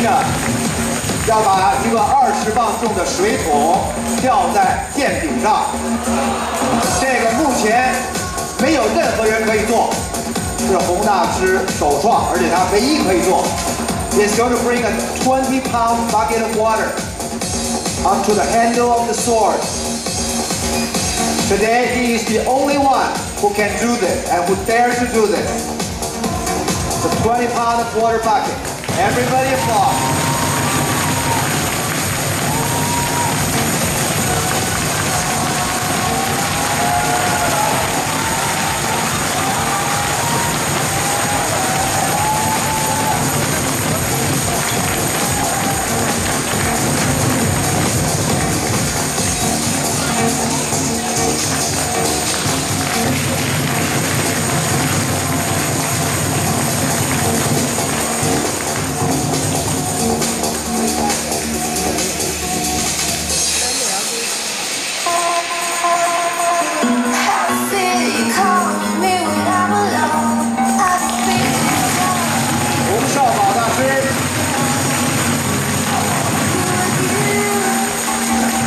一呢，要把一个20磅重的水桶吊在舰顶上，这个目前没有任何人可以做，是洪大师首创，而且他唯一可以做。It's going to bring a 20-pound bucket of water up to the handle of the sword. Today he is the only one who can do this and who dares to do this. The 20-pound water bucket. Everybody applaud.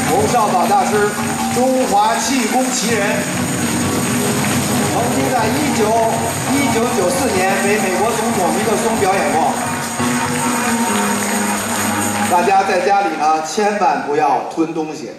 洪少宝大师，中华气功奇人，曾经在1994年为美国总统尼克松表演过。大家在家里呢，千万不要吞东西。